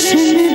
deixa-me.